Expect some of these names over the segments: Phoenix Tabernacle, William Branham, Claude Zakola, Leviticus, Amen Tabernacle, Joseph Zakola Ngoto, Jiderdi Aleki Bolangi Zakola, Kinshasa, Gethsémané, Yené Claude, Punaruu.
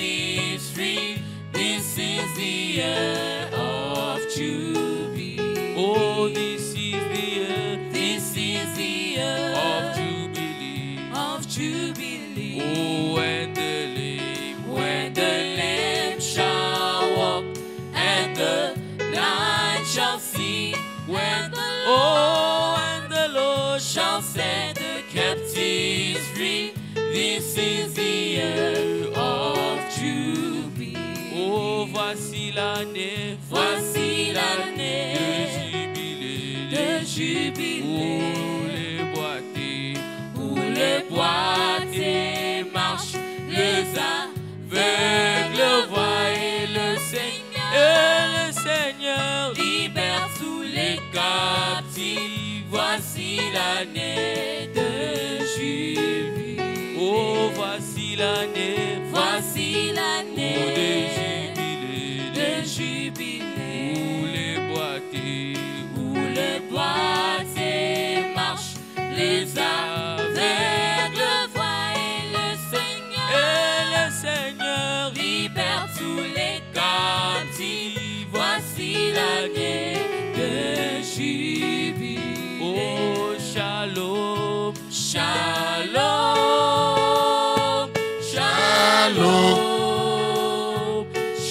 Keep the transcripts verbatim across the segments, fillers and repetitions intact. is free. This is the year of Jubilee. Oh, this is the year. This is the year of Jubilee. Of Jubilee. Oh, when the lamb, when the lamb shall walk, and the blind shall see, when the oh, and the Lord shall set the captives free. This is the year of Jubilee. Oh, voici l'année, voici l'année de jubilé, où les boîtiers, où les boîtiers marchent, les aveugles voient, et le Seigneur, et le Seigneur libère tous les captifs. Voici l'année de jubilé. Oh, voici l'année, voici l'année de jubilé, où les boîtiers, où les boîtiers marchent, les aveugles voient, et le Seigneur, et le Seigneur libère tous les captifs. Voici l'année de jubilé. Oh, shalom, shalom. Shalom, shalom,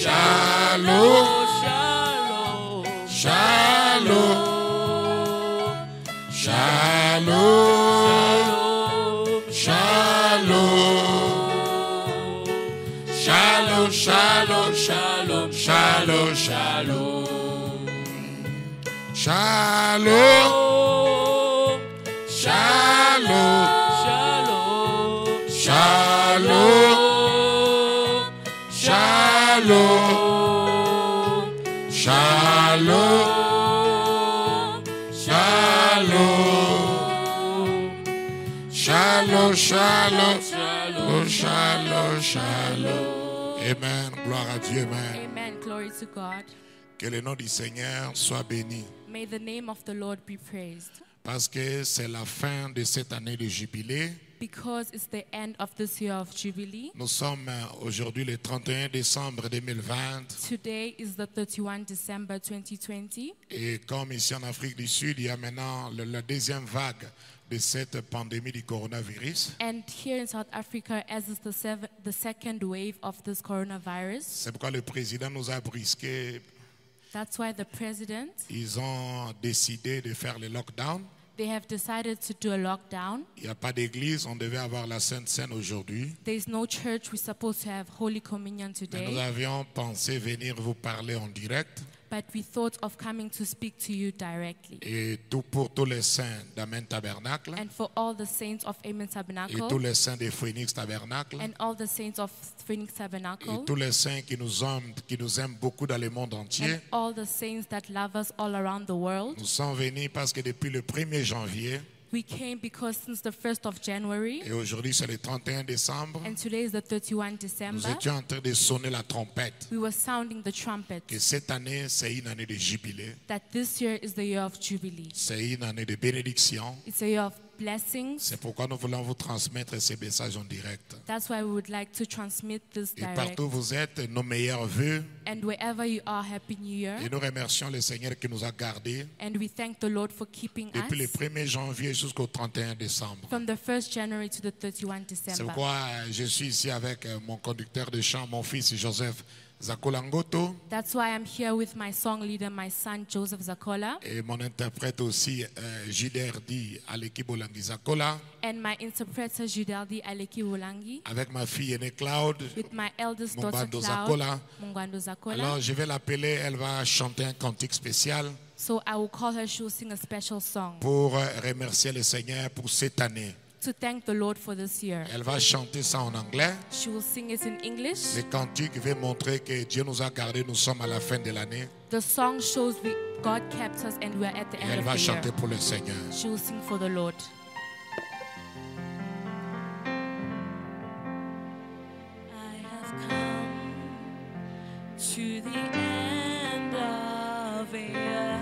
shalom, shalom, shalom, shalom, shalom, shalom, shalom, shalom, shalom, shalom. Shalom, shalom, shalom, shalom, shalom, shalom, shalom, shalom. Amen. Gloire à Dieu. Amen. Amen. Glory to God. Que le nom du Seigneur soit béni. May the name of the Lord be praised. Parce que c'est la fin de cette année de jubilé. Because it's the end of this year of Jubilee. Nous sommes aujourd'hui le trente et un décembre deux mille vingt. Today is the thirty-first of December twenty twenty. Et comme ici en Afrique du Sud, il y a maintenant la deuxième vague de cette pandémie du coronavirus. And here in South Africa, as is the, seven, the second wave of this coronavirus. C'est pourquoi le président nous a brisqué. That's why the president. Ils ont décidé de faire le lockdown. They have decided to do a lockdown. Il n'y a pas d'église, on devait avoir la Sainte Seine aujourd'hui. There's no church, we're supposed to have Holy Communion today. Mais nous avions pensé venir vous parler en direct. But we thought of coming to speak to you directly. Et tout pour tous les saints d'Amen Tabernacle. And for all the saints of Amen Tabernacle. Et tous les saints de Phoenix Tabernacle. And all the saints of Phoenix Tabernacle. Et tous les saints qui nous aiment, qui nous aiment beaucoup dans le monde entier. And all the saints that love us all around the world. Nous sommes venus parce que depuis le premier janvier. We came because since the first of January. Et aujourd'hui c'est le trente et un décembre. And today is the thirty-first December. Nous étions en train de sonner la trompette. We were sounding the trumpet. Que cette année c'est une année de jubilé. That this year is the year of jubilee. C'est une année de bénédiction. It's a year of blessings. C'est pourquoi nous voulons vous transmettre ces messages en direct. That's why we would like to transmit this direct. Et partout où vous êtes, nos meilleurs vœux. And wherever you are, happy New Year. Et nous remercions le Seigneur qui nous a gardés. And we thank the Lord for keeping us. Depuis le premier janvier jusqu'au trente et un décembre. From the first January to the thirty-first December. C'est pourquoi je suis ici avec mon conducteur de chant, mon fils Joseph Zakola Ngoto. That's why I'm here with my song leader, my son Joseph Zakola. Et mon interprète aussi, uh, Jiderdi Aleki Bolangi Zakola. And my interpreter Jiderdi Aleki Bolangi. Avec ma fille Yené Claude. With my eldest daughter Claude Zakola. Zakola. Alors je vais l'appeler, elle va chanter un cantique spécial. So I will call her, she will sing a special song. Pour remercier le Seigneur pour cette année. To thank the Lord for this year. Elle va chanter ça en anglais. She will sing it in English. Le cantique veut montrer que Dieu nous a gardés, nous sommes à la fin de l'année. The song shows we, God kept us and we are at the end of the year. Elle va chanter pour le Seigneur. She will sing for the Lord. I have come to the end of a year.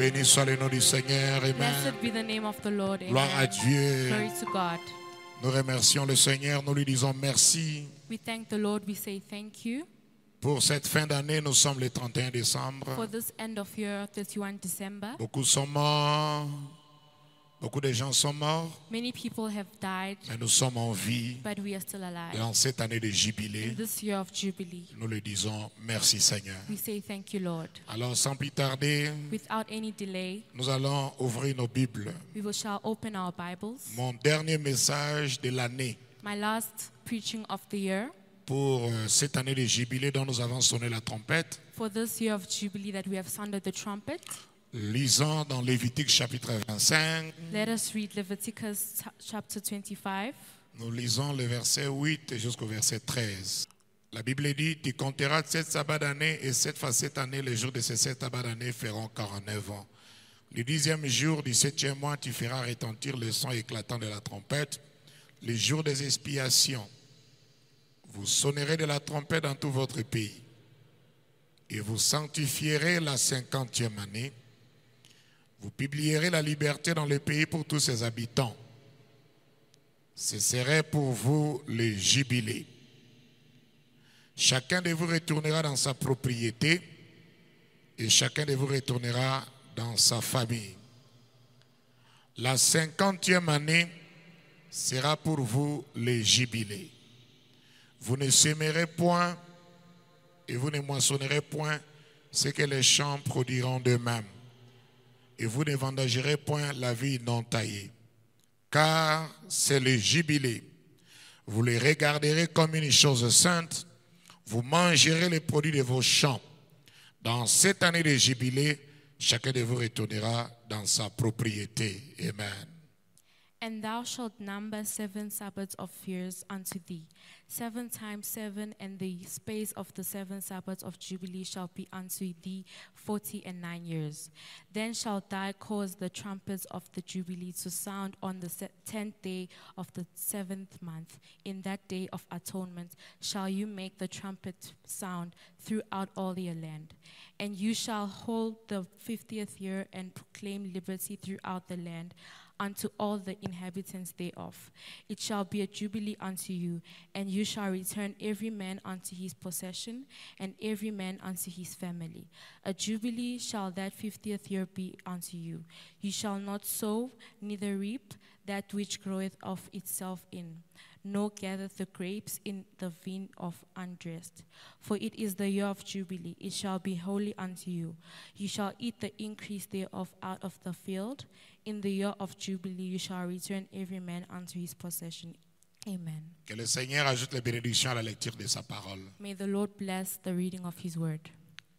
Béni soit le nom du Seigneur. Amen. Blessed be the name of the Lord. Amen. Gloire à Dieu. Glory to God. Nous remercions le Seigneur, nous lui disons merci. We thank the Lord, we say thank you. Pour cette fin d'année, nous sommes le trente et un décembre. For this end of year, the thirty-first of December. Beaucoup sont morts. Beaucoup de gens sont morts. Many people have died. Mais nous sommes en vie. But we are still alive. Et en cette année de jubilé, this year of jubilee, nous le disons merci Seigneur. We say thank you, Lord. Alors sans plus tarder, without any delay, nous allons ouvrir nos Bibles. We will shall open our Bibles. Mon dernier message de l'année. My last preaching of the year. Pour cette année de jubilé dont nous avons sonné la trompette. For this year of jubilee that we have sounded the trumpet. Lisons dans Lévitique chapitre vingt-cinq. Let us read Leviticus chapter twenty-five. Nous lisons le verset huit jusqu'au verset treize. La Bible dit, tu compteras sept sabbats d'année et sept fois sept années, les jours de ces sept sabbats d'année feront quarante-neuf ans. Le dixième jour du septième mois, tu feras retentir le son éclatant de la trompette. Le jour des expiations, vous sonnerez de la trompette dans tout votre pays. Et vous sanctifierez la cinquantième année. Vous publierez la liberté dans le pays pour tous ses habitants. Ce serait pour vous le jubilé. Chacun de vous retournera dans sa propriété et chacun de vous retournera dans sa famille. La cinquantième année sera pour vous le jubilé. Vous ne semerez point et vous ne moissonnerez point ce que les champs produiront d'eux-mêmes. Et vous ne vendangerez point la vigne non taillée. Car c'est le jubilé. Vous les regarderez comme une chose sainte. Vous mangerez les produits de vos champs. Dans cette année de jubilé, chacun de vous retournera dans sa propriété. Amen. And thou shalt number seven Sabbaths of years unto thee. Seven times seven, and the space of the seven Sabbaths of Jubilee shall be unto thee forty and nine years. Then shalt thou cause the trumpets of the Jubilee to sound on the tenth day of the seventh month. In that day of atonement shall you make the trumpet sound throughout all your land. And you shall hold the fiftieth year and proclaim liberty throughout the land unto all the inhabitants thereof. It shall be a jubilee unto you, and you shall return every man unto his possession, and every man unto his family. A jubilee shall that fiftieth year be unto you. You shall not sow, neither reap that which groweth of itself in, nor gathereth the grapes in the vine of undressed. For it is the year of Jubilee, it shall be holy unto you. You shall eat the increase thereof out of the field. In the year of Jubilee, you shall return every man unto his possession. Amen. Que le Seigneur ajoute les bénédictions à la lecture de sa parole. May the Lord bless the reading of his word.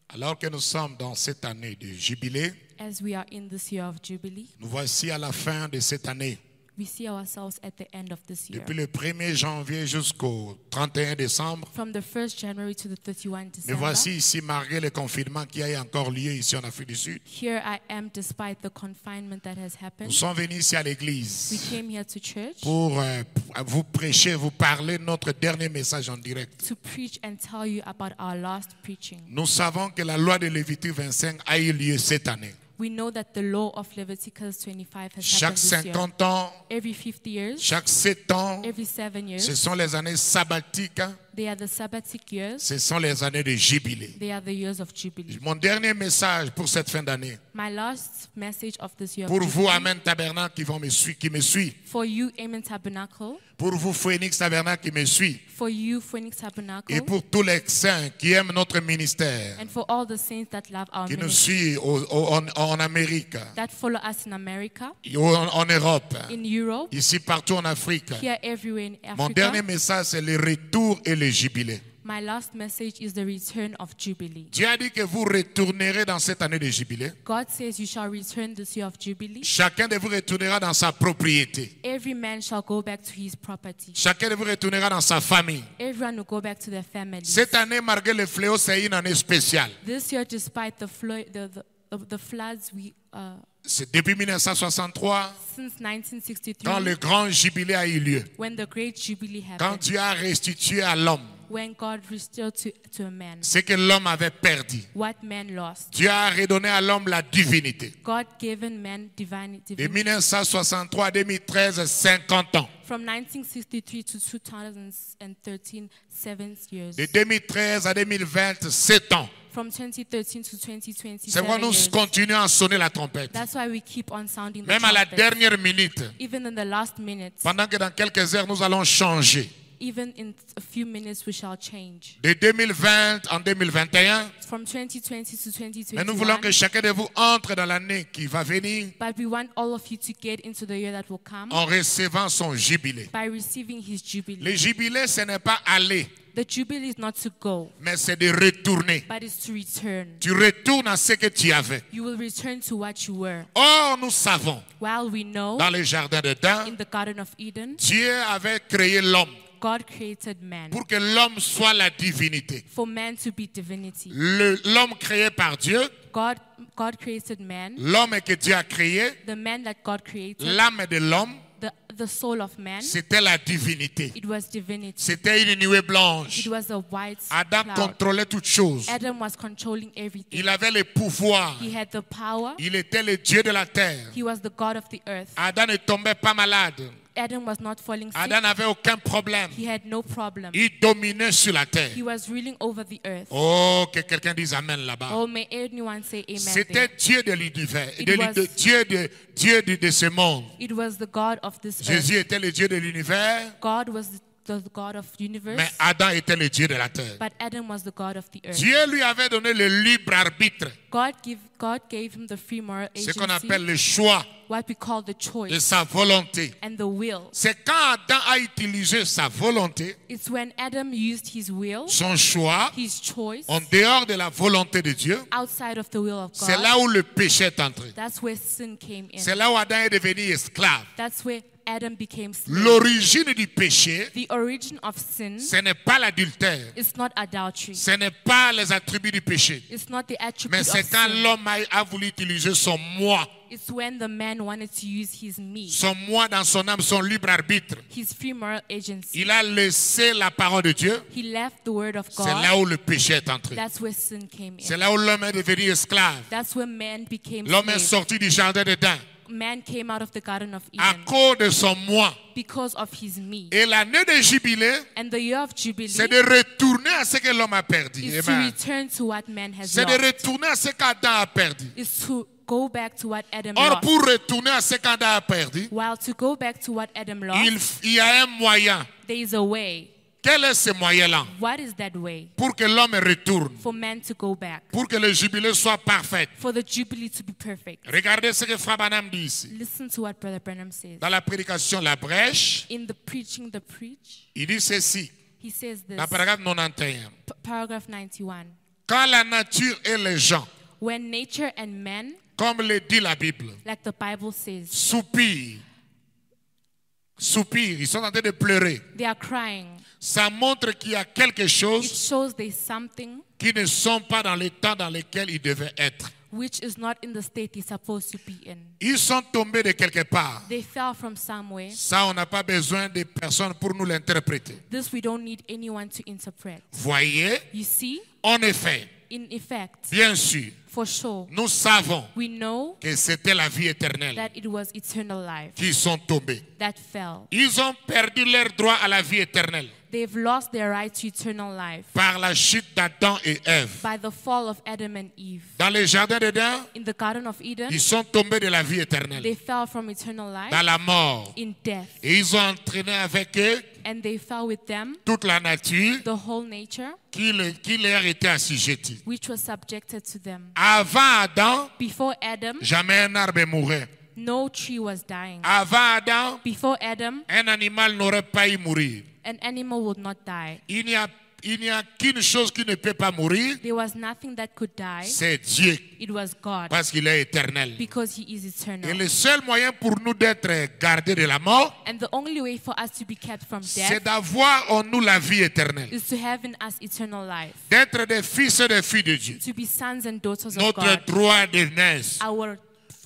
Alors que nous sommes dans cette année de Jubilé, as we are in this year of Jubilee, nous voici à la fin de cette année. We see ourselves at the end of this year. Depuis le premier janvier jusqu'au trente et un décembre. From the first of January to the thirty-first of December. Me voici ici malgré le confinement qui a encore lieu ici en Afrique du Sud. Here I am despite the confinement that has happened. Nous sommes venus ici à l'église. We came here to church. Pour euh, vous prêcher, vous parler notre dernier message en direct. To preach and tell you about our last preaching. Nous savons que la loi de Lévitique vingt-cinq a eu lieu cette année. We know that the law of Leviticus twenty-five has chaque happened cinquante this year. Ans, every fifty years, chaque sept ans, every seven years, ce sont les années sabbatiques. They are the sabbatic years. Ce sont les années de jubilé. They are the years of jubilee. Mon dernier message pour cette fin d'année. My last message of this year. Pour vous, Amen Tabernacle qui vont me suivre, qui me suit. For you, Amen Tabernacle. Pour vous, Phoenix Tabernacle qui me suit. For you, Phoenix Tabernacle. Et pour tous les saints qui aiment notre ministère. And for all the saints that love our ministry. Qui nous suivent au, au, en, en Amérique. That follow us in America. En, en Europe. In Europe. Ici partout en Afrique. Here everywhere in Africa. Mon dernier message c'est le retour et le jubilé. My last message is the return of Jubilee. Dieu a dit que vous retournerez dans cette année de jubilé. God says you shall return this year of Jubilee. Chacun de vous retournera dans sa propriété. Every man shall go back to his property. Chacun de vous retournera dans sa famille. Everyone will go back to their family. Cette année, malgré le fléau, c'est une année spéciale. This year, despite the, flo the, the, the, the floods, we uh, c'est depuis mille neuf cent soixante-trois, since nineteen sixty-three, quand le grand jubilé a eu lieu. When the great jubilee happened, quand Dieu a restitué à l'homme when God restored to, to man, ce que l'homme avait perdu, what man lost, Dieu a redonné à l'homme la divinité. God given man divine, divine. De mille neuf cent soixante-trois à deux mille treize, cinquante ans. From nineteen sixty-three to two thousand thirteen, seven years. De deux mille treize à deux mille vingt, sept ans. From twenty thirteen to twenty twenty. C'est pourquoi nous continuons à sonner la trompette. That's why we keep on sounding the trumpet. Même à la dernière minute. Even in the last minute. Pendant que dans quelques heures nous allons changer. Even in a few minutes we shall change. De deux mille vingt en deux mille vingt et un. From twenty twenty to twenty twenty-one. Mais nous voulons que chacun de vous entre dans l'année qui va venir. But we want all of you to get into the year that will come. En recevant son jubilé. By receiving his jubilee. Le jubilé, ce n'est pas aller. The jubilee is not to go, mais c'est de retourner. But it's to return. Tu retournes à ce que tu avais. You will return to what you were. Or, nous savons, while we know, dans le jardin d'Eden, in the Garden of Eden, Dieu avait créé l'homme. God created man. Pour que l'homme soit la divinité. For man to be divinity. L'homme créé par Dieu. God, God created man. L'homme que Dieu a créé. The man that God created. L'âme de l'homme. The, the soul of man. C'était la divinité. It was divinity. C'était une nuée blanche. It was a white Adam cloud. Contrôlait toutes choses. Adam was controlling everything. Il avait le pouvoir. He had the power. Il était le Dieu de la terre. He was the God of the earth. Adam ne tombait pas malade. Adam was not falling sick. Adam n'avait aucun problème. He had no problem. Il dominait sur la terre. He was ruling over the earth. Oh, que quelqu'un dise amen là-bas. Oh, may anyone say amen. C'était Dieu de l'univers, de Dieu de Dieu de, de ce monde. It was the God of this Jésus earth. Était le Dieu de l'univers. God was the the God of the universe. Mais Adam était le Dieu de la terre. But Adam was the God of the earth. Dieu lui avait donné le libre arbitre. God gave, God gave him the free moral agency. Ce qu'on appelle le choix. What we call the choice. De sa volonté. And the will. C'est quand Adam a utilisé sa volonté. It's when Adam used his will. Son choix. His choice. En dehors de la volonté de Dieu. Outside of the will of God. C'est là où le péché est entré. That's where sin came in. C'est là où Adam est devenu esclave. That's where Adam became slave. L'origine du péché, the origin of sin, ce n'est pas l'adultère. It's not adultery. Ce n'est pas les attributs du péché. It's not the attributes. Mais c'est quand l'homme a, a voulu utiliser son moi. It's when the man wanted to use his me. Son moi dans son âme, son libre arbitre. His free moral agency. Il a laissé la parole de Dieu. He left the word of God. C'est là où le péché est entré. That's where sin came in. C'est là où l'homme est devenu esclave. That's where man became slave. L'homme est sorti du jardin d'Éden. Man came out of the Garden of Eden. À cause de son moi. Because of his me. Et l'année de jubilé, and the year of jubilee, c'est de retourner à ce que l'homme a perdu. Is to return to what man has lost. C'est de retourner à ce qu'Adam a perdu. Is to go back to what Adam Or, lost. Pour retourner à ce qu'Adam a perdu, while to go back to what Adam lost, il, il y a un moyen. There is a way. Quel est ce moyen-là? What is that way? Pour que l'homme retourne. For man to go back. Pour que le jubilé soit parfait. For the jubilee to be perfect. Regardez ce que Frère Branham dit ici. Listen to what Brother Branham says. Dans la prédication, la brèche. In the preaching, the preach. Il dit ceci. He says this. Dans paragraphe quatre-vingt-onze. Paragraph quatre-vingt-onze. Quand la nature et les gens. When nature and man. Comme le dit la Bible. Like the Bible says. Soupirent. Soupirent. Ils sont en train de pleurer. They are crying. Ça montre qu'il y a quelque chose qui ne sont pas dans le temps dans lequel ils devaient être. Which is not in the state he's supposed to be in. Ils sont tombés de quelque part. They fell from somewhere. Ça, on n'a pas besoin de personne pour nous l'interpréter. This we don't need anyone to interpret. Voyez, you see? En effet, in effect, bien sûr, for sure, nous savons we know que c'était la vie éternelle that it was eternal life, qui sont tombés. That fell. Ils ont perdu leur droit à la vie éternelle. They've lost their right to eternal life. Par la chute d'Adam et Ève. By the fall of Adam and Eve. Dans le jardin d'Eden, in the Garden of Eden, ils sont tombés de la vie éternelle. They fell from eternal life. Dans la mort. In death. Et ils ont entraîné avec eux. And they fell with them. Toute la nature. The whole nature. Qui, le, qui leur était assujettie. Which was subjected to them. Avant Adam. Before Adam. Jamais un arbre mourait. No tree was dying. Avant Adam. Before Adam. Un animal n'aurait pas eu mourir. An animal would not die. Il n'y a, il n'y a qu'une chose qui ne peut pas mourir. There was nothing that could die. C'est Dieu. It was God. Parce qu'il est éternel. Because he is eternal. Et le seul moyen pour nous d'être gardés de la mort, and the only way for us to be kept from death, c'est d'avoir en nous la vie éternelle. Is to have in us eternal life. D'être des fils et des filles de Dieu. To be sons and daughters Notre of God. Notre droit de naissance. Our,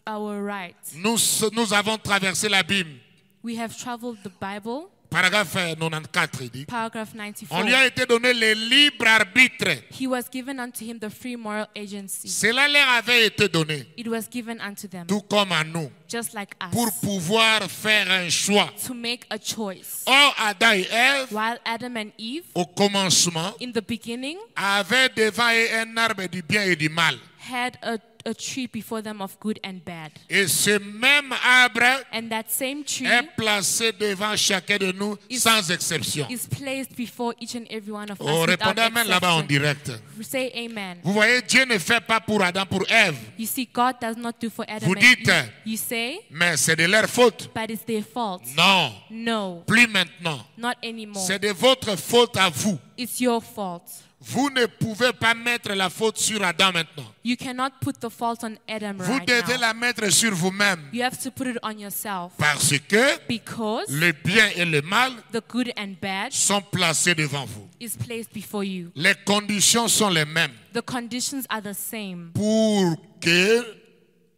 our right. Nous, nous avons traversé l'abîme. We have traveled the Bible. Paragraphe quatre-vingt-quatorze, il dit, on lui a été donné le libre arbitre. He was given unto him the free moral agency. Cela leur avait été donné. It was given unto them. Tout comme à nous. Just like us. Pour pouvoir faire un choix. To make a choice. Or Adam et Ève, while Adam and Eve, au commencement, in the beginning, avaient devant eux un arbre du bien et du mal. Had a a tree before them of good and bad. Et ce même arbre, and that same tree, est placé devant chacun de nous is, sans exception. Is placed before each and every one of us. Oh, répondez amen là-bas en direct. Say amen. Vous voyez, Dieu ne fait pas pour Adam, pour Ève. You see, God does not do for Adam. Vous dites, and Eve. You say, mais c'est de leur faute. But it's their fault. Non. No. Plus maintenant. Not anymore. C'est de votre faute à vous. It's your fault. Vous ne pouvez pas mettre la faute sur Adam maintenant. You cannot put the fault on Adam vous right devez now. La mettre sur vous-même. You have to put it on yourself. Parce que because le bien et le mal the good and bad sont placés devant vous. Is placed before you. Les conditions sont les mêmes. The conditions are the same. Pour que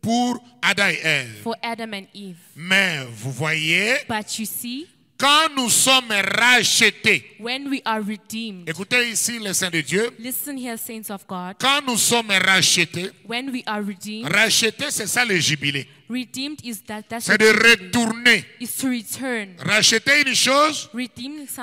pour Adam et Ève. For Adam and Eve. Mais vous voyez. But you see. Quand nous sommes rachetés, when we are redeemed, écoutez ici les saints de Dieu. Listen here, saints of God. Quand nous sommes rachetés, when we are redeemed, rachetés c'est ça le jubilé. Redeemed is that that's c'est de retourner. Is to return. Racheter une chose,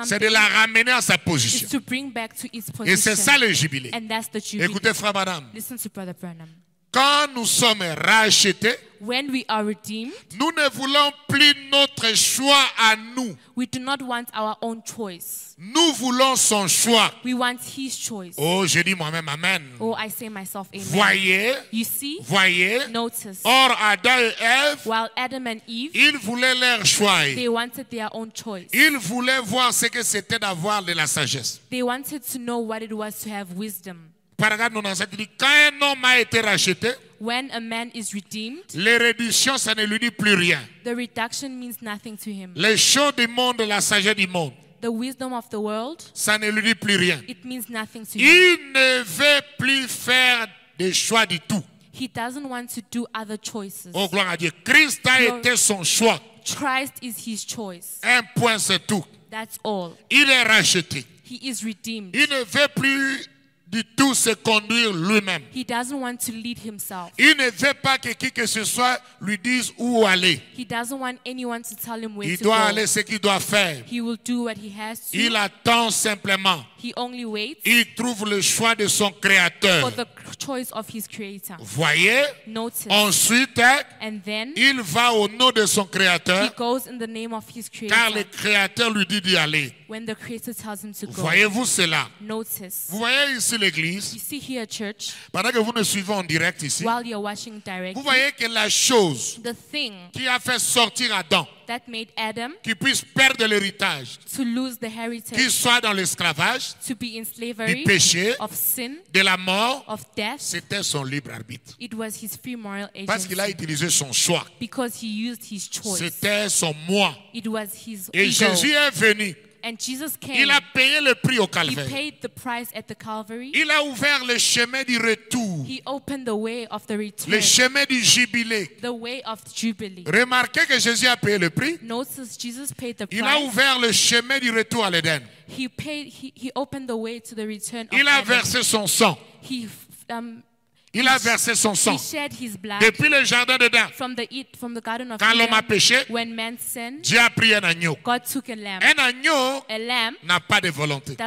c'est de la ramener à sa position. Is to bring back to its position. Et c'est ça le jubilé. And that's the jubilé. Écoutez frère Branham. Listen to brother Branham. Quand nous sommes rachetés, when we are redeemed, nous ne voulons plus notre choix à nous. We do not want our own choice. Nous voulons son choix. We want his choice. Oh, je dis moi-même amen. Oh, I say myself amen. Voyez, you see, voyez, notice. Or Adam et Ève, while Adam and Eve, ils voulaient leur choix. They wanted their own choice. Ils voulaient voir ce que c'était d'avoir de la sagesse. They wanted to know what it was to have wisdom. Paragraphe quatre-vingt-dix-sept dit, quand un homme a été racheté, when a man is redeemed, les réductions, ça ne lui dit plus rien. The reduction means nothing to him. Les choses du monde, la sagesse du monde, the wisdom of the world, ça ne lui dit plus rien. It means nothing to him. Il ne veut plus faire des choix du tout. He doesn't want to do other choices. Oh, gloire à Dieu. Christ a glory. Été son choix. Christ is his choice. Un point, c'est tout. That's all. Il est racheté. He is redeemed. Il ne veut plus de tout se conduire lui-même. He doesn't want to lead himself. Il ne veut pas que qui que ce soit lui dise où aller. He doesn't want anyone to tell him where il to doit go. Aller ce qu'il doit faire. He will do what he has to. Il attend simplement. He only waits. Il trouve le choix de son créateur. For the choice of his creator. Voyez. Notice. Ensuite, and then, il va au nom de son créateur. He goes in the name of his creator. Car le créateur lui dit d'y aller. When the creator tells him to go. Voyez-vous cela? Notice. Vous voyez ici l'église. Pendant que vous nous suivez en direct ici. While you're watching directly, vous voyez que la chose the thing qui a fait sortir Adam, that made Adam qui puisse perdre l'héritage, qui soit dans l'esclavage, du péché, of sin, de la mort, c'était son libre arbitre. It was his free moral agency. Parce qu'il a utilisé son choix. C'était son moi. It was his et ego. Jésus est venu. And Jesus came. Il a payé le prix au Calvaire. He paid the price at the Calvary. Il a ouvert le chemin du retour. He opened the way of the return. Le chemin du jubilé. The way of jubilee. Remarquez que Jésus a payé le prix. Notice Jesus paid the price. Il a ouvert le chemin du retour à l'Éden. He paid. He, he opened the way to the return. Il of a versé son sang. He, um, Il a versé son sang. Depuis le jardin d'Éden, quand l'homme a péché, Dieu a pris un agneau. Un agneau n'a pas de volonté,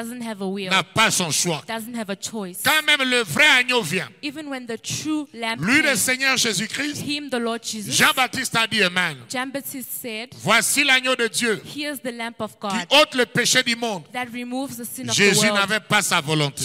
n'a pas son choix. Quand même le vrai agneau vient, lui le Seigneur Jésus-Christ, Jean-Baptiste a dit amen. Voici l'agneau de Dieu qui ôte le péché du monde. Jésus n'avait pas sa volonté.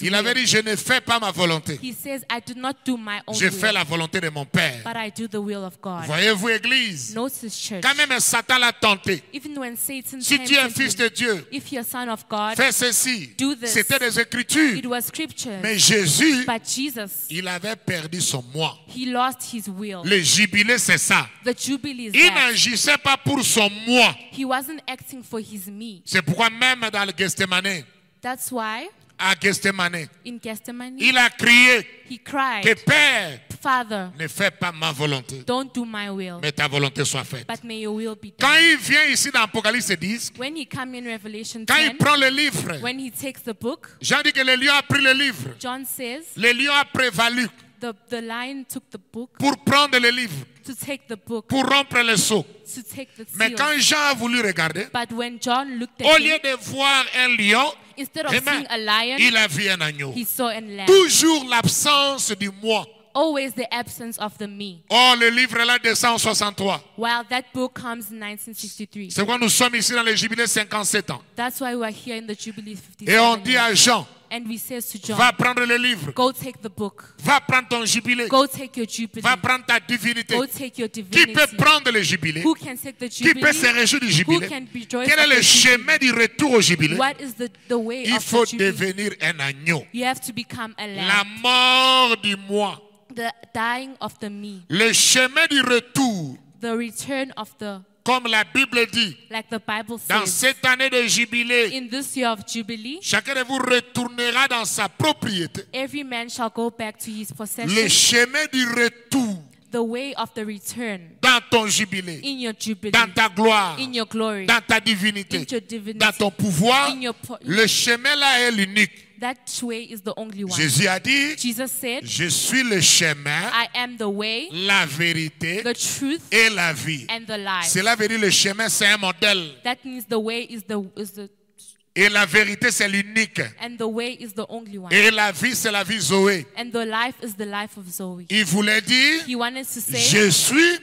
Il avait dit, je ne fais pas ma volonté. He says, I do not do my own je fais will, la volonté de mon Père. But I do the will of God. Voyez-vous, Église, quand même Satan l'a tenté. Even when Satan si tu es fils de Dieu, if you're son of God, fais ceci. C'était des Écritures. It was scriptures. Mais Jésus, but Jesus, il avait perdu son moi. He lost his will. Le jubilé, c'est ça. The jubilee is il n'agissait pas pour son moi. He wasn't acting for his me. C'est pourquoi même dans le Gethsémané, that's why, à Gethsémané, il a crié he cried, que Père, Father, ne fais pas ma volonté, don't do my will, mais ta volonté soit faite. But may your will be done. Quand il vient ici dans Apocalypse dix, when he come in Revelation ten, quand il prend le livre, when he takes the book, Jean dit que le lion a pris le livre. John says, le lion a prévalu. The, the lion took the book, pour prendre le livre, to take the book, pour rompre le sceau. To take the seal. Mais quand Jean a voulu regarder, but when John looked at au lieu him, de voir un lion, instead of seeing a lion, il a vu un agneau. He saw a lamb. Toujours l'absence du moi. Always the absence of the me. Oh, le livre là de cent soixante-trois. While that book comes in nineteen sixty-three. C'est pourquoi nous sommes ici dans le jubilé cinquante-sept ans. That's why we are here in the jubilee fifty-seven. Et on dit à Jean, and we says to John, va prendre le livre. Go take the book. Va prendre ton jubilé. Go take your jubilee. Va prendre ta divinité. Go take your divinity. Qui peut prendre le jubilé? Who can take the jubilee? Qui peut se réjouir du jubilé? Who can be joyful? Quel est le chemin du retour au jubilé? What is the, the way Il of faut the devenir un agneau. You have to become a lamb. La mort du moi. The dying of the me. Le chemin du retour. The return of the. Comme la Bible dit, like the Bible says, dans cette année de jubilé, in this year of jubilee, chacun de vous retournera dans sa propriété. Every man shall go back to his possession. Le chemin du retour. The way of the return. Dans ton jubilé, in your jubilee, dans ta gloire, in your glory, dans ta divinité, in your divinity, dans ton pouvoir, in your po le chemin là est l'unique. That way is the only one. Jésus a dit, Jesus said, je suis le chemin, I am the way, la vérité, the truth, et la vie. And the life. Cela veut dire le chemin, c'est un modèle. That means the way is the is the et la vérité c'est l'unique. And the way is the only one. Et la vie c'est la vie Zoé. And the life is the life of Zoe. Il voulait dire, he wanted to say, je suis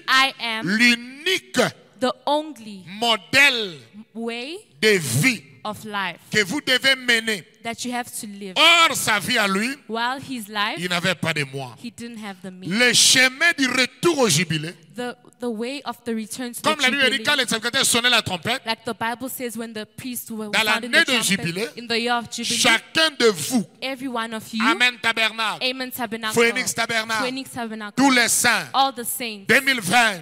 l'unique, the only modèle way de vie of life que vous devez mener. That you have to live. Or, sa vie à lui, while his life, il n'avait pas de moi. He didn't have the me. Le chemin du retour au jubilé. The, the way of the return to the Comme la Bible dit, quand les sacrificateurs sonnaient la trompette, like the Bible says, when the priests were dans l'année de jubilé, in the year of jubilee, chacun de vous, every one of you, Amen Tabernacle, Amen Tabernacle, Phoenix Tabernacle, Phoenix Tabernacle, tous les saints, all the saints, deux mille vingt,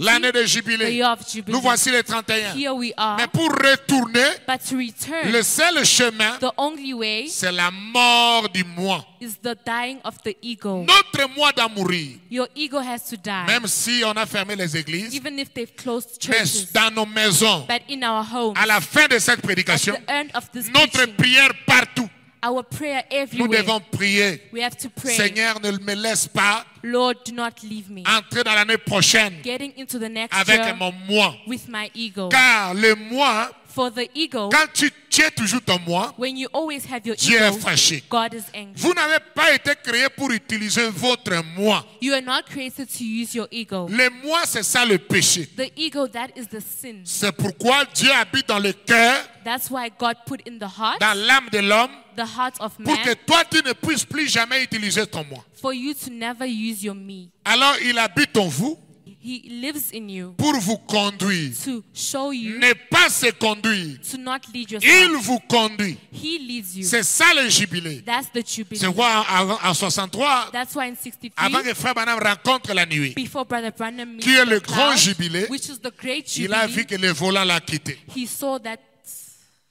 l'année de jubilé, the year of jubilee, nous voici les trente et un. Here we are. Mais pour retourner, but to return, le seul chemin, the only way, c'est la mort du moi. Is the dying of the ego. Notre moi doit mourir. Your ego has to die. Même si on a fermé les églises, even if they've closed churches, mais dans nos maisons, but in our homes, à la fin de cette prédication, at the end of this notre preaching, prière partout. Our prayer everywhere. Nous devons prier. We have to pray. Seigneur, ne me laisse pas, Lord, do not leave me, entrer dans l'année prochaine, getting into the next avec year, mon moi, with my ego. Car le moi, for the ego, quand tu tiens toujours ton moi, when you always have your Dieu ego, est fâché. God is angry. Vous n'avez pas été créé pour utiliser votre moi. You are not created to use your ego. Le moi, c'est ça le péché. The ego, that is the sin. C'est pourquoi Dieu habite dans le cœur, that's why God put in the heart, dans l'âme de l'homme, the heart of man, pour que toi tu ne puisses plus jamais utiliser ton moi. For you to never use your me. Alors il habite en vous. He lives in you. Pour vous conduire. To show you. Ne pas se conduire. To not lead yourself. Il vous conduit. He leads you. C'est ça le jubilé. That's the jubilee. C'est quoi en, en soixante-trois. That's why in sixty-three. Avant que frère Branham rencontre la nuit. Before brother Branham meets. Qui est le grand jubilé. Which is the great jubilee. Il a vu que le volant l'a quitté. He saw that.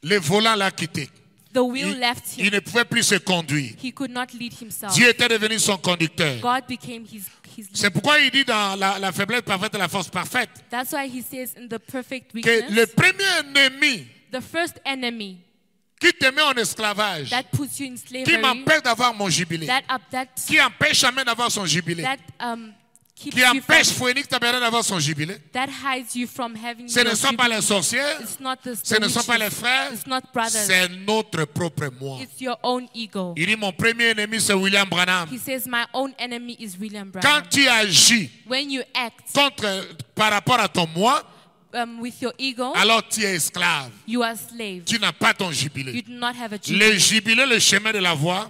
Le volant l'a quitté. The wheel il, left him. Il ne pouvait plus se conduire. He could not lead himself. Dieu était devenu son conducteur. God became his. C'est pourquoi il dit dans la, la faiblesse parfaite et la force parfaite, that's why he says in the perfect weakness, que le premier ennemi, the first enemy, qui te met en esclavage, that puts you in slavery, qui m'empêche d'avoir mon jubilé, that, uh, that, qui empêche jamais d'avoir son jubilé, that, um, qui empêche Phoenix Tabernacle d'avoir son jubilé. Ce ne sont pas les sorcières, ce ne sont pas les frères, c'est notre propre moi. Il dit mon premier ennemi c'est William Branham. Quand tu agis contre, par rapport à ton moi, Um, with your ego, alors tu es esclave. You are slave. Tu n'as pas ton jubilé. You do not have a jubilé. Le jubilé, le chemin de la voix,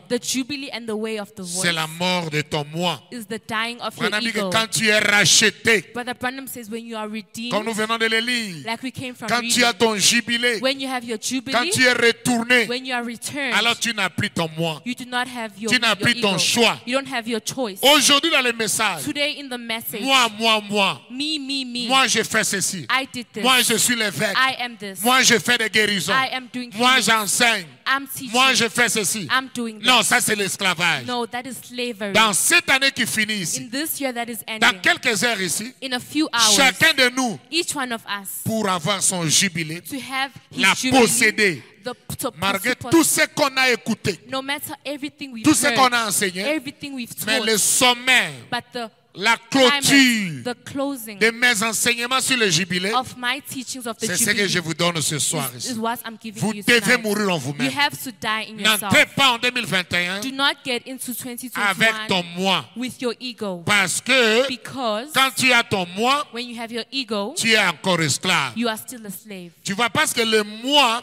c'est la mort de ton moi. Branham dit que quand tu es racheté, says when you are redeemed, comme nous venons de le lire, like we came from quand reading, tu as ton jubilé, when you have your jubilé, quand tu es retourné, when you are returned, alors tu n'as plus ton moi. You do not have your, tu n'as plus ego. Ton choix. Aujourd'hui dans le message, today in the message, moi, moi, moi, me, me, me, moi, je fais ceci. I did this. Moi, je suis l'évêque. I am this. Moi, je fais des guérisons. I am doing Moi, j'enseigne. I'm teaching. Moi, je fais ceci. I'm doing this. Non, ça, c'est l'esclavage. No, that is slavery. Dans cette année qui finit ici, in this year that is ending, dans quelques heures ici, in a few hours, chacun de nous, each one of us, pour avoir son jubilé, to have his la jubilé, posséder, the, to malgré to tout ce qu'on a écouté, no matter everything we've tout ce qu'on a enseigné, everything we've taught, mais le sommet, but the la clôture de mes enseignements sur le jubilé, c'est ce que je vous donne ce soir. Is, is what I'm vous you devez tonight. Mourir en vous-même. N'entrez pas en deux mille vingt et un Do not get into avec ton moi. With your ego. Parce que Because quand tu as ton moi, when you have your ego, tu es encore esclave. You are still a slave. Tu vois, parce que le moi,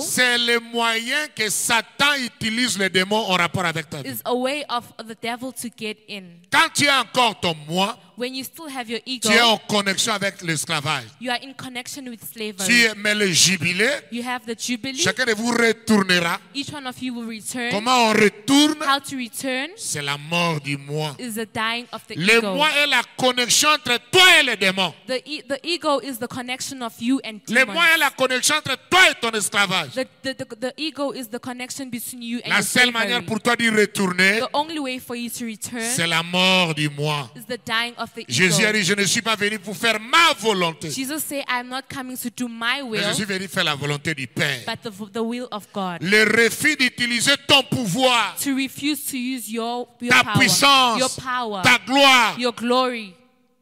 c'est le moyen que Satan utilise les démons en rapport avec ta vie. A way of the devil to get in. Quand tu as encore ton moi, when you still have your ego, tu es en connexion avec l'esclavage. You are in connection with slavery. Tu es, mais le jubilé, you have the jubilee. Chacun de vous retournera. Each one of you will return. Comment on retourne? How to return? C'est la mort du moi. Is the dying of the le ego. Le moi est la connexion entre toi et les démons. The, e the ego is the connection of you and demons. Le moi est la connexion entre toi et ton esclavage. The, the, the, the ego is the connection between you and la seule slavery. Manière pour toi d'y retourner, the only way for you to return, c'est la mort du moi. Is the dying of Jésus a dit, je ne suis pas venu pour faire ma volonté. Jesus said, I'm not coming to do my will, mais je suis venu faire la volonté du Père. But the, the will of God. Le refus d'utiliser ton pouvoir, to refuse to use your, your ta power, puissance, your power, ta gloire, your glory,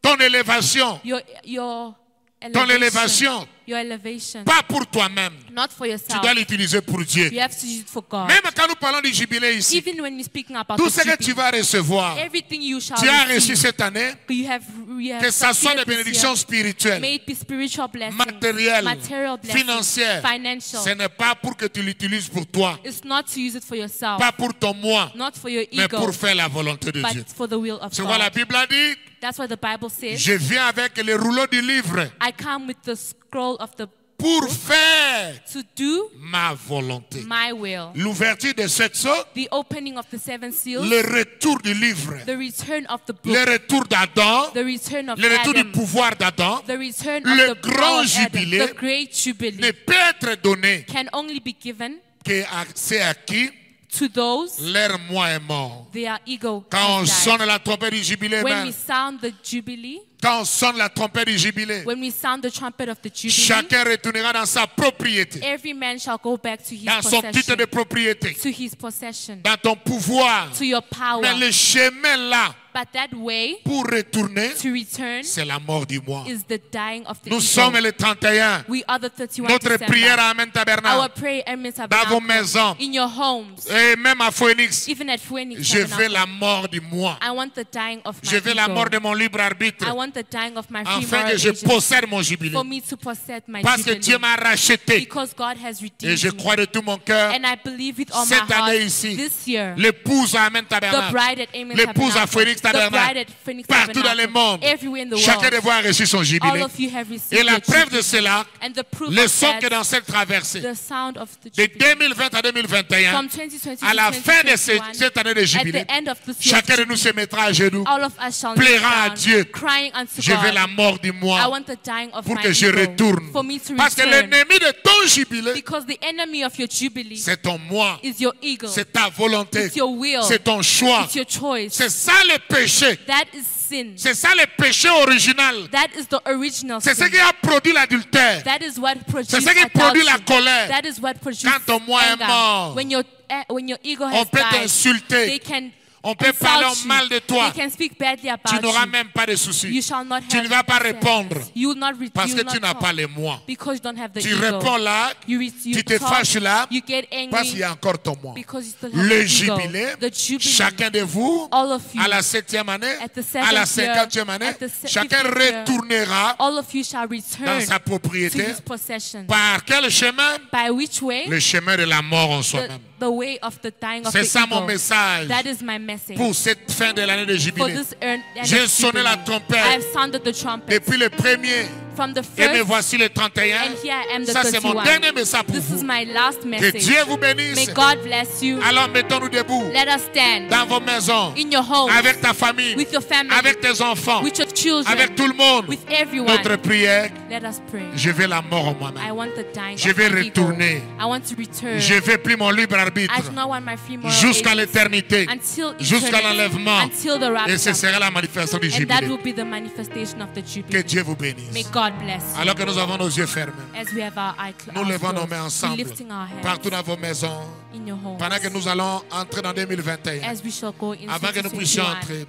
ton élévation, your, your elevation, ton élévation, your elevation, pas pour toi-même. Tu dois l'utiliser pour Dieu. You have to use it for God. Même quand nous parlons du jubilé ici, even when we're speaking about tout ce que tu vas recevoir, you shall tu as reçu cette année, you have, you have que ça soit des bénédictions spirituelles, matérielles, material financières, ce n'est pas pour que tu l'utilises pour toi, it's not to use it for yourself, pas pour ton moi, not for your ego, mais pour faire la volonté de Dieu. C'est quoi la Bible a dit? That's what the Bible says. Je viens avec le rouleau du livre. I come with the scroll of the pour faire to do ma volonté. L'ouverture de sept sceaux, the opening of the seven seals, le retour du livre, the return of the book, le retour d'Adam, the return of le retour Adam, du pouvoir d'Adam, the return le of the grand jubilé, the great jubilee, ne peut être donné can only be given que c'est à qui to those, leur moi est mort. Their ego quand on died. Sonne la trompette du jubilé, when we sound the jubilee, quand on sonne la trompette du jubilé, when we sound the trumpet of the jubilee, chacun retournera dans sa propriété, every man shall go back to his dans son titre de propriété, to his possession, dans ton pouvoir, to your power. Mais le chemin là, but that way, pour retourner, to return, c'est la mort du moi. Is the dying of the nous ego. Sommes le trente et un. We are the thirty-first notre December. Prière à Amen Tabernacle, our prayer, Amen Tabernacle, dans vos maisons, in your homes, et même à Phoenix, even at Phoenix je Tabernacle. Veux la mort du moi. I want the dying of my je veux ego. La mort de mon libre arbitre. I want the dying of my free afin que je possède mon jubilé. For me to possess my parce jubilé. Que Dieu m'a racheté. Because God has redeemed et je crois de tout mon cœur. And I believe with all cette my heart, année ici, this year, l'épouse à Amen Tabernacle, l'épouse à Phoenix Tabernacle, partout dans le monde, chacun de vous a reçu son jubilé. Et la preuve de cela, le son que dans cette traversée, de deux mille vingt à deux mille vingt et un, à la fin de cette année de jubilé, chacun de nous se mettra à genoux, plaira à Dieu. Je veux la mort du moi pour que je retourne. Parce que l'ennemi de ton jubilé, c'est ton moi, c'est ta volonté, c'est ton choix. C'est ça le péché. C'est ça le péché original. C'est ce qui a produit l'adultère. C'est ce qui a produit la colère. Quand ton moi est mort, on peut t'insulter. On peut parler en mal de toi. Tu n'auras même pas de soucis. Tu ne vas pas répondre parce que tu n'as pas les moi. Tu réponds là, tu te fâches là parce qu'il y a encore ton moi. Le jubilé, chacun de vous, à la septième année, à la cinquantième année, chacun retournera dans sa propriété. Par quel chemin? Le chemin de la mort en soi-même. C'est ça mon message. Pour cette fin de l'année de jubilé, j'ai sonné la trompette depuis le premier From the first, et me voici le trente et un. Ça c'est mon dernier message pour vous. Que Dieu vous bénisse. May God bless you. Alors mettons-nous debout. Let us stand. Dans vos maisons. In your homes. Avec ta famille. With your family. Avec tes enfants. With your children. Avec tout le monde. With everyone. Notre prière. Let us pray. Je veux la mort en moi-même. I want the dying. Je vais retourner. I want to return. Je veux plus mon libre arbitre. I do not want my free moral agency. Jusqu'à l'éternité. Jusqu'à l'enlèvement. Until the rapture. Et ce sera la manifestation du jubilé. And that will be the manifestation of the jubilé. Que Dieu vous bénisse. May God bless you. Alors que nous avons nos yeux fermés, nous levons nos mains ensemble, partout dans vos maisons, pendant que nous allons entrer dans deux mille vingt et un, avant que nous puissions entrer.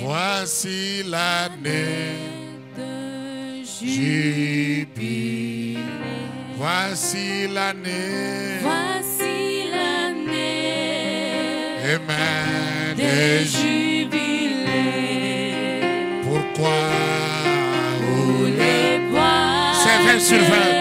Voici l'année de jubilé. Voici l'année. Voici l'année de jubilé. Pourquoi? C'est vingt sur vingt.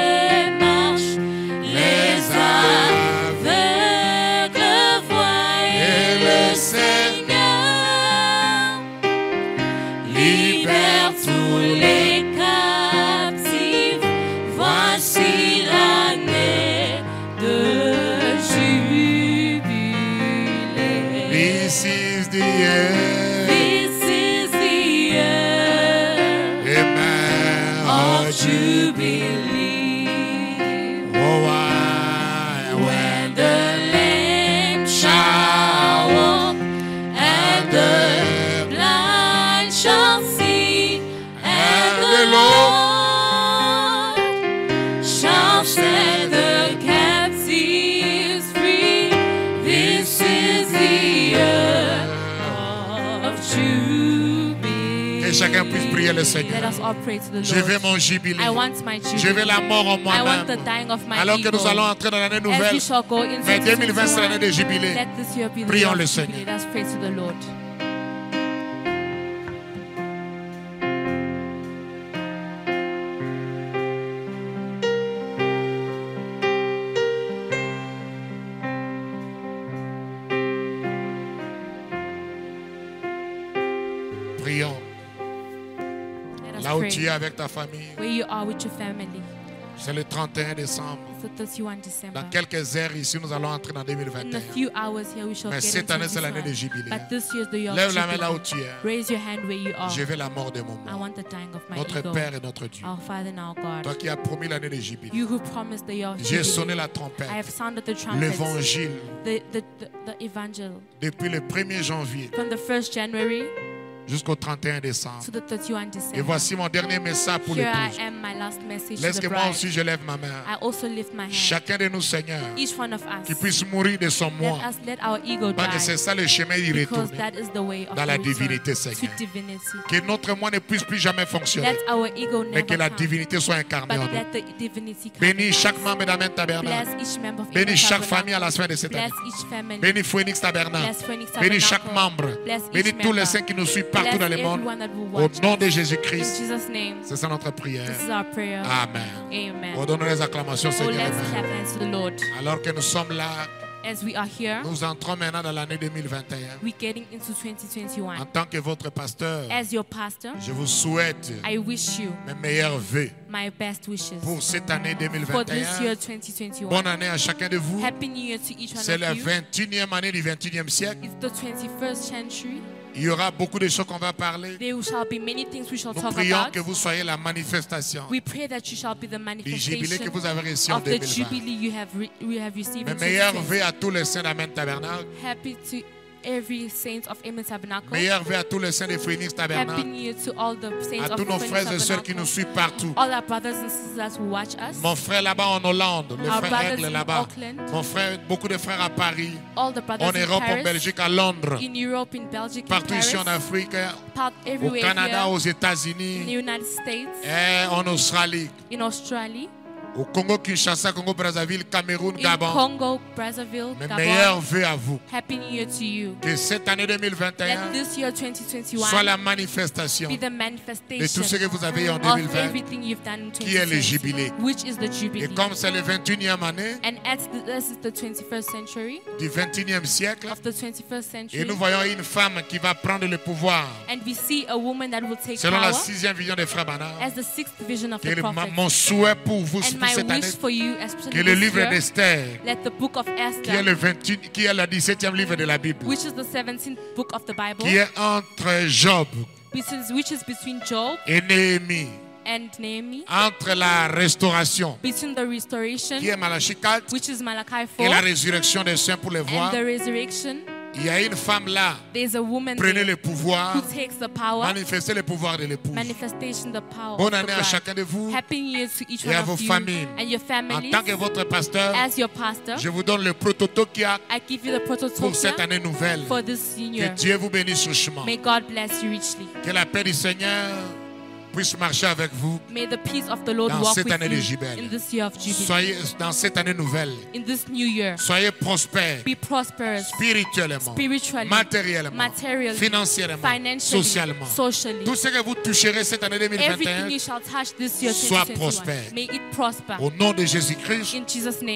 Chacun puisse prier le Seigneur. Je veux mon jubilé. Je veux la mort en moi-même. Alors que nous allons entrer dans l'année nouvelle, mais deux mille vingt c'est l'année de jubilé. Prions le Seigneur. Tu es avec ta famille. C'est le trente et un décembre. Dans quelques heures ici, nous allons entrer dans deux mille vingt et un. Mais cette année, c'est l'année de jubilé. Lève la main là où tu es. Je veux la mort de mon monde. Notre Père et notre Dieu. Toi qui as promis l'année de jubilé. J'ai sonné la trompette. L'évangile. Depuis le premier janvier. Jusqu'au trente et un décembre. Et voici mon dernier message pour l'épouse. Laisse que moi aussi je lève ma main. Chacun de nous, Seigneur, qui puisse mourir de son moi. Parce que c'est ça le chemin d'y retourner dans la divinité, Seigneur. Que notre moi ne puisse plus jamais fonctionner. Mais que la divinité soit incarnée en nous. Bénis chaque membre d'Amen Tabernacle. Bénis chaque famille à la fin de cette année. Bénis Phoenix Tabernacle. Bénis chaque membre. Bénis tous les saints qui nous suivent partout dans le monde, au nom de Jésus-Christ. C'est ça notre prière. Amen. Redonnons les acclamations, Seigneur. Alors que nous sommes là, as we are here, nous entrons maintenant dans l'année deux mille vingt et un. We're getting into twenty twenty-one. En tant que votre pasteur, as your pastor, je vous souhaite I wish you mes meilleurs vœux my best wishes pour cette année deux mille vingt et un. For this year, twenty twenty-one. Bonne année à chacun de vous. Happy New Year to each one of you. C'est la vingt et unième année du vingt et unième siècle. It's the twenty-first century. Il y aura beaucoup de choses qu'on va parler. There shall be many things we shall Nous talk prions about. Que vous soyez la manifestation we pray that you shall be the manifestation du jubilé que vous avez reçu en deux mille vingt. You have re, we have received Mes meilleurs vœux à tous les saints d'Amen Tabernacle. Happy to every saint of Amen Tabernacle. Meilleurs vœux à tous les saints de Phoenix Tabernacle. Happy New Year to all the saints of Phoenix Tabernacle. À tous nos frères et sœurs qui nous suivent partout. All our brothers and sisters who watch us. Mon frère là-bas en Hollande, le frère Aigle là-bas. Mon frère, beaucoup de frères à Paris. All the brothers en Europe, en Belgique, à Londres. In Europe, in Belgium, partout in Paris, ici en Afrique, au Canada, here, aux États-Unis, et en Australie. In Australia. Au Congo, Kinshasa, Congo, Brazzaville, Cameroun, Gabon. Congo, Brazzaville, Mes Gabon. meilleurs vœux à vous. Happy New Year to you. Que cette année deux mille vingt et un, Let this year twenty twenty-one soit la manifestation be the manifestation de tout ce que vous avez eu en deux mille vingt, qui est le jubilé. Which is the jubilee. Et comme c'est la vingt-et-unième année And as this is the twenty-first century, du vingt-et-unième siècle, of the twenty-first century, et nous voyons une femme qui va prendre le pouvoir and we see a woman that will take selon power, la sixième vision de Frabana, as the sixth vision of the prophet. Mon souhait pour vous and pour cette année, for you, que le livre d'Esther, qui est le vingt-et-unième, qui est le dix-septième livre de la Bible, which is the seventeenth book of the Bible, qui est entre Job, which is between Job et Néhémie, and Nehemi, entre la restauration, between the restoration, qui est Malachie quatre, which is Malachi four, et la résurrection des saints pour les voir, and the resurrection. Il y a une femme là. Prenez le pouvoir. Manifestez le pouvoir de l'épouse. Bonne année à chacun de vous. Et à vos familles. En tant que votre pasteur, pastor, je vous donne le prototype qu'il y a pour cette année nouvelle. Que Dieu vous bénisse richement. May God bless you richly. Que la paix du Seigneur puisse marcher avec vous May the peace of the Lord dans cette année de Jubel. Soyez dans cette année nouvelle. In this new year, soyez prospères spirituellement, matériellement, materially, financièrement, socialement. Socially. Tout ce que vous toucherez cette année deux mille vingt et un soit prospère. May it prosper. Au nom de Jésus-Christ,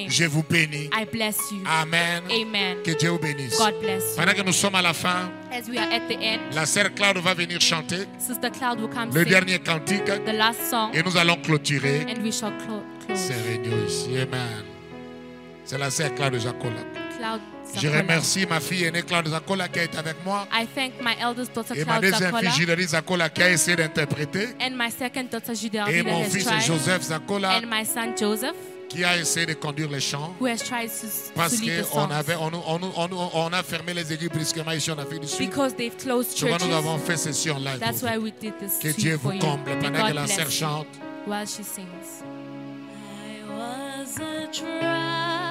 je vous bénis. I bless you. Amen. Amen. Que Dieu vous bénisse. God bless you. Pendant que nous sommes à la fin, As we are at the end, la sœur Claude va venir chanter Claude will come le sing, dernier cantique the last song, et nous allons clôturer. C'est réunion ici. Amen. C'est la sœur Claude Zakola. Claude Zakola. Je remercie ma fille aînée Claude Zakola qui est avec moi. I thank my eldest daughter et Claude ma deuxième Zakola, fille Jiderdi Zakola qui a essayé d'interpréter. And my second daughter Jiderdi et mon fils tried, Joseph Zakola. And my son Joseph. Qui a essayé de conduire les chants to, parce qu'on avait on, on, on, on a fermé les églises brusquement ici en Afrique du Sud. Souvent nous avons fait session live. That's why we did this que Dieu vous comble pendant que la sœur chante. While she sings. I was a